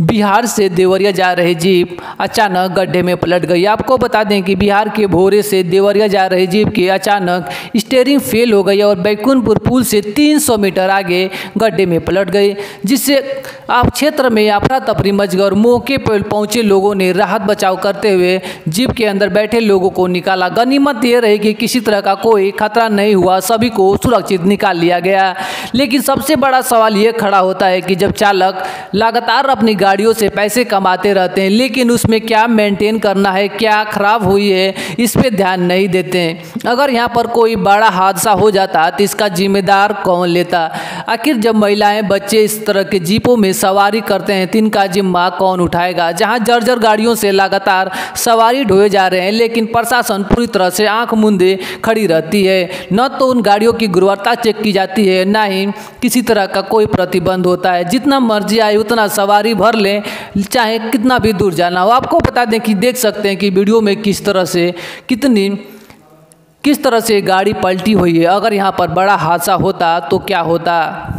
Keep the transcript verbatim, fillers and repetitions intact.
बिहार से देवरिया जा रही जीप अचानक गड्ढे में पलट गई। आपको बता दें कि बिहार के भोरे से देवरिया जा रही जीप की अचानक स्टीयरिंग फेल हो गई और बैकुंठपुर पुल से तीन सौ मीटर आगे गड्ढे में पलट गई, जिससे आप क्षेत्र में अफरा तफरी मच गई और मौके पर पहुंचे लोगों ने राहत बचाव करते हुए जीप के अंदर बैठे लोगों को निकाला। गनीमत यह रही कि किसी तरह का कोई खतरा नहीं हुआ, सभी को सुरक्षित निकाल लिया गया। लेकिन सबसे बड़ा सवाल यह खड़ा होता है कि जब चालक लगातार अपनी गाड़ियों से पैसे कमाते रहते हैं लेकिन उसमें क्या मेंटेन करना है, क्या खराब हुई है, इस पे ध्यान नहीं देते हैं। अगर यहाँ पर कोई बड़ा हादसा हो जाता तो इसका जिम्मेदार कौन लेता? आखिर जब महिलाएं बच्चे इस तरह के जीपों में सवारी करते हैं तो इनका जिम्मा कौन उठाएगा? जहाँ जर्जर गाड़ियों से लगातार सवारी ढोए जा रहे हैं लेकिन प्रशासन पूरी तरह से आंख मूंदे खड़ी रहती है। न तो उन गाड़ियों की गुणवत्ता चेक की जाती है, न ही किसी तरह का कोई प्रतिबंध होता है। जितना मर्जी आए उतना सवारी भर लें, चाहे कितना भी दूर जाना हो। आपको बता दें कि देख सकते हैं कि वीडियो में किस तरह से कितनी किस तरह से गाड़ी पलटी हुई है। अगर यहाँ पर बड़ा हादसा होता तो क्या होता।